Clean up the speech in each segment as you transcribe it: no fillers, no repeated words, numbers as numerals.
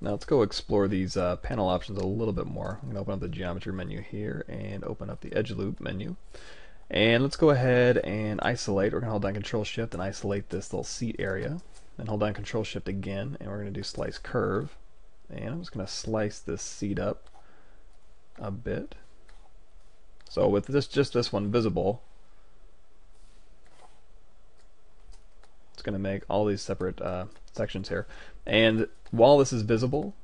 Now let's go explore these panel options a little bit more. I'm going to open up the geometry menu here and open up the edge loop menu. And let's go ahead and isolate. We're going to hold down Control-Shift and isolate this little seat area. Then hold down Control-Shift again, and we're going to do Slice Curve. And I'm just going to slice this seat up a bit. So with this, just this one visible, it's going to make all these separate sections here. And while this is visible,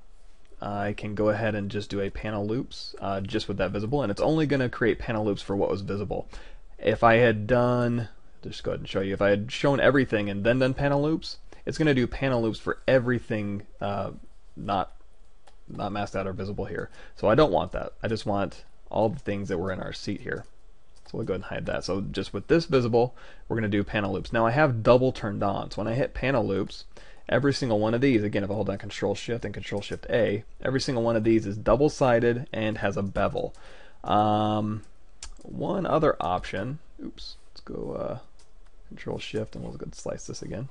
I can go ahead and just do a panel loops just with that visible, and it's only going to create panel loops for what was visible. If I had done, just go ahead and show you, if I had shown everything and then done panel loops, it's going to do panel loops for everything not masked out or visible here. So I don't want that. I just want all the things that were in our seat here. So we'll go ahead and hide that. So just with this visible, we're going to do panel loops. Now I have double turned on, so when I hit panel loops, every single one of these, again if I hold down Control-Shift and Control-Shift-A, every single one of these is double-sided and has a bevel. One other option, oops, let's go Control-Shift and we'll go slice this again.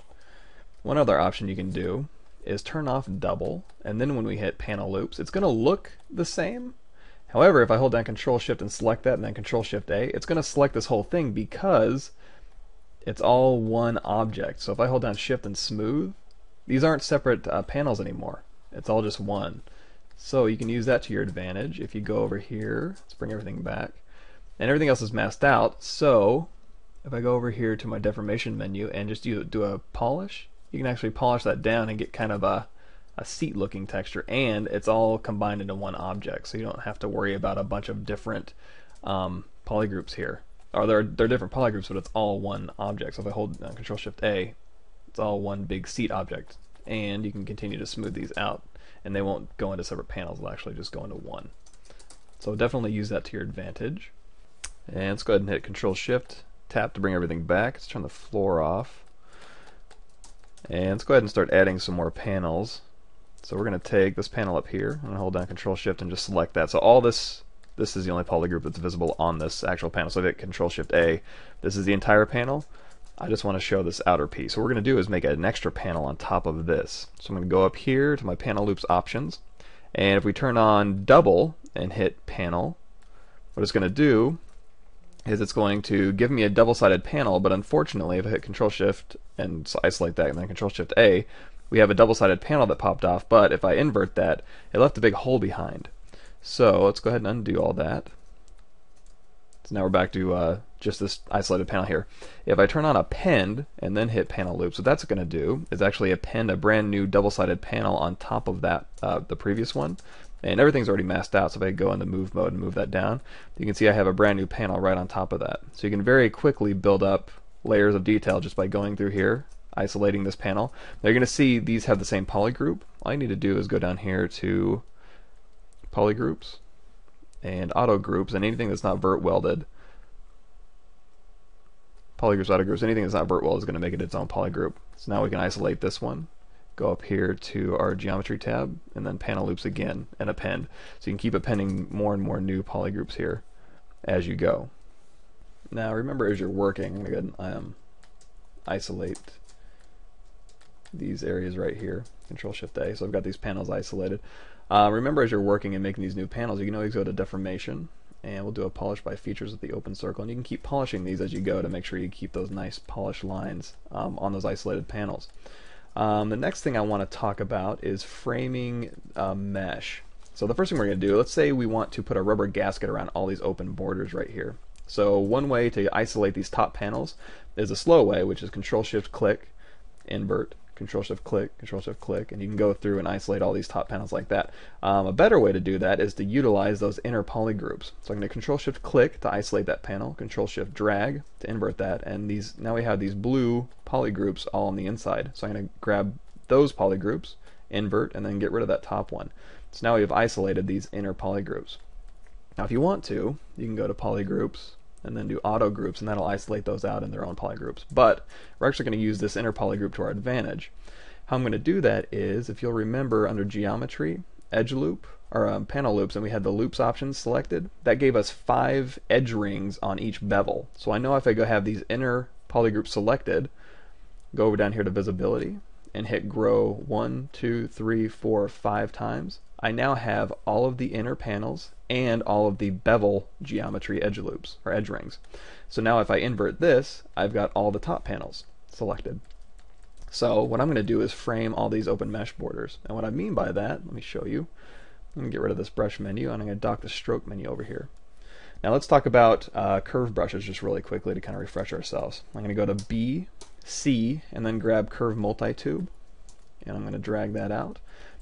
One other option you can do is turn off double, and then when we hit panel loops, it's going to look the same. However, if I hold down Control-Shift and select that and then Control-Shift-A, it's going to select this whole thing because it's all one object. So if I hold down Shift and Smooth, these aren't separate panels anymore. It's all just one. So you can use that to your advantage. If you go over here, let's bring everything back. And everything else is masked out, so if I go over here to my deformation menu and just do a polish, you can actually polish that down and get kind of a seat looking texture, and it's all combined into one object, so you don't have to worry about a bunch of different polygroups here. Or they're different polygroups, but it's all one object. So if I hold down Control-Shift-A, it's all one big seat object, and you can continue to smooth these out, and they won't go into separate panels, they'll actually just go into one. So definitely use that to your advantage. And let's go ahead and hit Control-Shift, tap to bring everything back. Let's turn the floor off. And let's go ahead and start adding some more panels. So we're going to take this panel up here, and hold down Control-Shift and just select that. So all this is the only polygroup that's visible on this actual panel. So if I hit Control-Shift-A, this is the entire panel. I just want to show this outer piece. So what we're going to do is make an extra panel on top of this. So I'm going to go up here to my panel loops options, and if we turn on double and hit panel, what it's going to do is it's going to give me a double-sided panel, but unfortunately if I hit Control-Shift and isolate that and then Control-Shift-A, we have a double-sided panel that popped off, but if I invert that, it left a big hole behind. So let's go ahead and undo all that. So now we're back to just this isolated panel here. If I turn on Append and then hit Panel Loops, what that's going to do is actually append a brand new double-sided panel on top of that the previous one, and everything's already masked out, so if I go into move mode and move that down, you can see I have a brand new panel right on top of that. So you can very quickly build up layers of detail just by going through here, isolating this panel. Now you're going to see these have the same polygroup. All you need to do is go down here to polygroups and auto groups, and anything that's not vert welded, polygroups, auto groups, anything that's not vert welded is going to make it its own polygroup. So now we can isolate this one, go up here to our geometry tab, and then panel loops again and append. So you can keep appending more and more new polygroups here as you go. Now remember, as you're working, I'm going to go ahead and isolate these areas right here, Control-Shift-A, so I've got these panels isolated. Remember, as you're working and making these new panels, you can always go to deformation, and we'll do a polish by features with the open circle, and you can keep polishing these as you go to make sure you keep those nice polished lines on those isolated panels. The next thing I want to talk about is framing mesh. So the first thing we're going to do, let's say we want to put a rubber gasket around all these open borders right here. So one way to isolate these top panels is a slow way, which is Control-Shift-Click, invert, Control-Shift-Click, Control-Shift-Click, and you can go through and isolate all these top panels like that. A better way to do that is to utilize those inner polygroups. So I'm going to Control-Shift-Click to isolate that panel, Control-Shift-Drag to invert that, and these, now we have these blue polygroups all on the inside. So I'm going to grab those polygroups, invert, and then get rid of that top one. So now we've isolated these inner polygroups. Now if you want to, you can go to polygroups and then do auto groups, and that'll isolate those out in their own polygroups. But we're actually going to use this inner polygroup to our advantage. How I'm going to do that is, if you'll remember under geometry, edge loop, or panel loops, and we had the loops option selected, that gave us 5 edge rings on each bevel. So I know if I go have these inner polygroups selected, go over down here to visibility, and hit grow 1, 2, 3, 4, 5 times, I now have all of the inner panels and all of the bevel geometry edge loops or edge rings. So now if I invert this, I've got all the top panels selected. So what I'm going to do is frame all these open mesh borders. And what I mean by that, let me show you. I'm going to get rid of this brush menu and I'm going to dock the stroke menu over here. Now let's talk about curve brushes just really quickly to kind of refresh ourselves. I'm going to go to B, C, and then grab Curve Multi-tube, and I'm going to drag that out.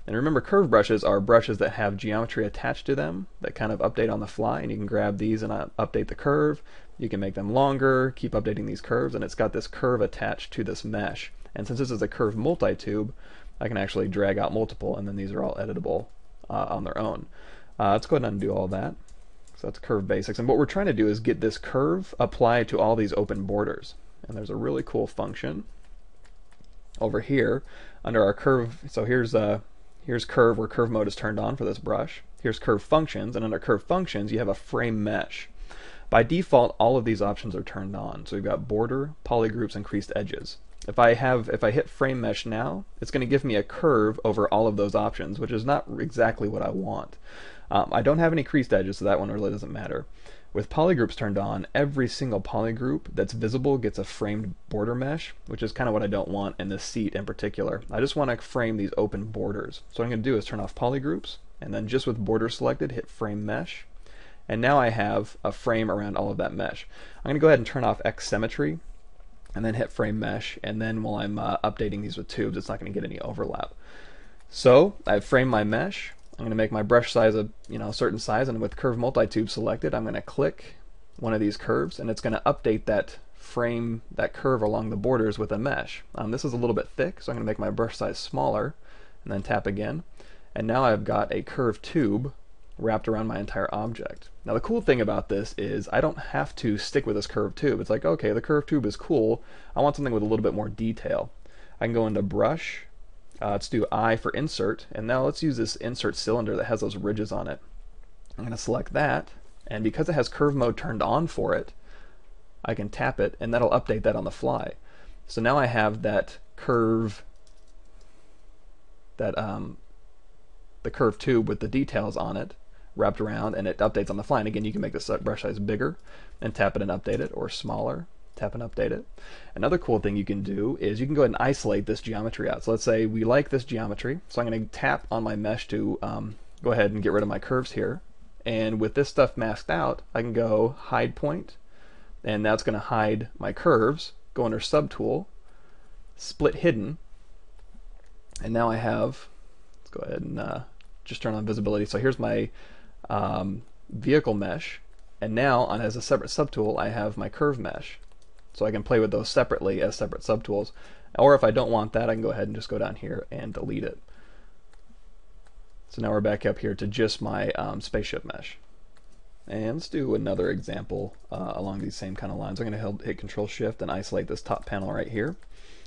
And remember, curve brushes are brushes that have geometry attached to them that kind of update on the fly, and you can grab these and update the curve. You can make them longer, keep updating these curves, and it's got this curve attached to this mesh. And since this is a Curve Multi-tube, I can actually drag out multiple, and then these are all editable on their own. Let's go ahead and undo all that. So that's Curve Basics, and what we're trying to do is get this curve applied to all these open borders. And there's a really cool function over here under our curve. So here's curve where curve mode is turned on for this brush. Here's curve functions, and under curve functions you have a frame mesh. By default, all of these options are turned on. So we've got border, polygroups, and creased edges. If I hit frame mesh now, it's going to give me a curve over all of those options, which is not exactly what I want. I don't have any creased edges, so that one really doesn't matter. With polygroups turned on, every single polygroup that's visible gets a framed border mesh, which is kind of what I don't want in this seat in particular. I just want to frame these open borders. So what I'm going to do is turn off polygroups, and then just with border selected, hit frame mesh. And now I have a frame around all of that mesh. I'm going to go ahead and turn off X-Symmetry, and then hit frame mesh, and then while I'm updating these with tubes, it's not going to get any overlap. So I've framed my mesh. I'm going to make my brush size a certain size, and with Curve Multi-tube selected, I'm going to click one of these curves, and it's going to update that frame, that curve along the borders with a mesh. This is a little bit thick, so I'm going to make my brush size smaller, and then tap again, and now I've got a curve tube wrapped around my entire object. Now the cool thing about this is I don't have to stick with this curve tube. It's like, okay, the curve tube is cool. I want something with a little bit more detail. I can go into brush. Let's do I for insert, and now let's use this insert cylinder that has those ridges on it. I'm going to select that, and because it has curve mode turned on for it, I can tap it, and that'll update that on the fly. So now I have that curve, the curve tube with the details on it wrapped around, and it updates on the fly. And again, you can make this brush size bigger and tap it and update it, or smaller. Tap and update it. Another cool thing you can do is you can go ahead and isolate this geometry out. So let's say we like this geometry, so I'm going to tap on my mesh to go ahead and get rid of my curves here. And with this stuff masked out, I can go hide point, and that's going to hide my curves. Go under subtool, split hidden, and now I have, let's go ahead and just turn on visibility. So here's my vehicle mesh, and now on as a separate subtool I have my curve mesh. So I can play with those separately as separate subtools. Or if I don't want that, I can go ahead and just go down here and delete it. So now we're back up here to just my spaceship mesh. And let's do another example along these same kind of lines. I'm going to hit Control-Shift and isolate this top panel right here.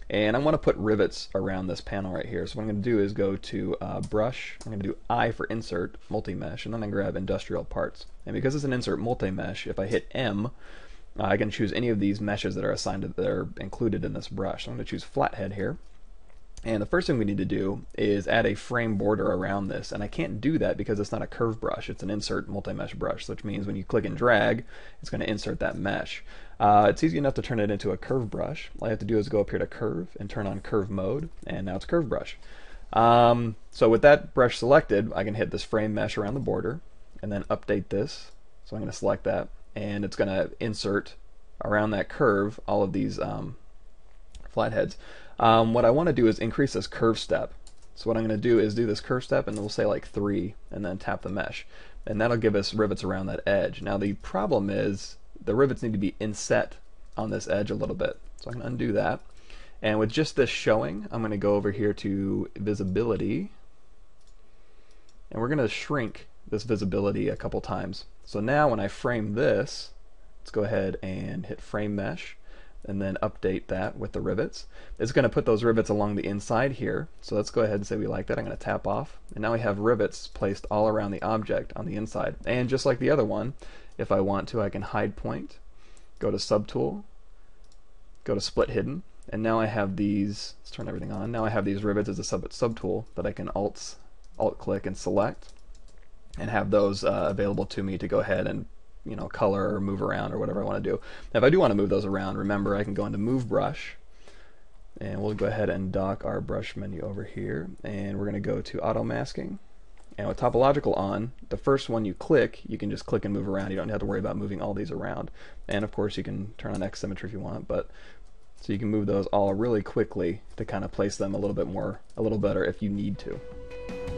And I want to put rivets around this panel right here. So what I'm going to do is go to Brush. I'm going to do I for Insert Multi Mesh, and then I grab Industrial Parts. And because it's an Insert Multi Mesh, if I hit M, I can choose any of these meshes that are assigned to, that are included in this brush. So I'm going to choose flathead here. And the first thing we need to do is add a frame border around this. And I can't do that because it's not a curve brush. It's an insert multi-mesh brush, which means when you click and drag, it's going to insert that mesh. It's easy enough to turn it into a curve brush. All I have to do is go up here to curve and turn on curve mode. And now it's curve brush. So with that brush selected, I can hit this frame mesh around the border and then update this. So I'm going to select that, and it's going to insert around that curve all of these flatheads. What I want to do is increase this curve step. So what I'm going to do is do this curve step, and we'll say like 3, and then tap the mesh. And that'll give us rivets around that edge. Now the problem is the rivets need to be inset on this edge a little bit. So I'm going to undo that. And with just this showing, I'm going to go over here to visibility, and we're going to shrink this visibility a couple times. So now when I frame this, let's go ahead and hit frame mesh and then update that with the rivets. It's going to put those rivets along the inside here. So let's go ahead and say we like that. I'm going to tap off, and now we have rivets placed all around the object on the inside. And just like the other one, if I want to, I can hide point, go to subtool, go to split hidden, And now I have these, let's turn everything on, now I have these rivets as a subtool that I can alt-click and select, and have those available to me to go ahead and, you know, color or move around or whatever I want to do. Now if I do want to move those around, remember I can go into Move Brush, and we'll go ahead and dock our brush menu over here, and we're going to go to Auto Masking. And with Topological on, the first one you click, you can just click and move around. You don't have to worry about moving all these around. And of course you can turn on X-Symmetry if you want, but so you can move those all really quickly to kind of place them a little bit more, a little better if you need to.